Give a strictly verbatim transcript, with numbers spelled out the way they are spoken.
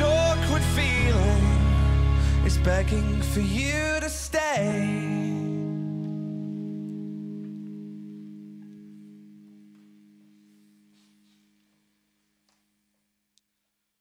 awkward feeling is begging for you to stay.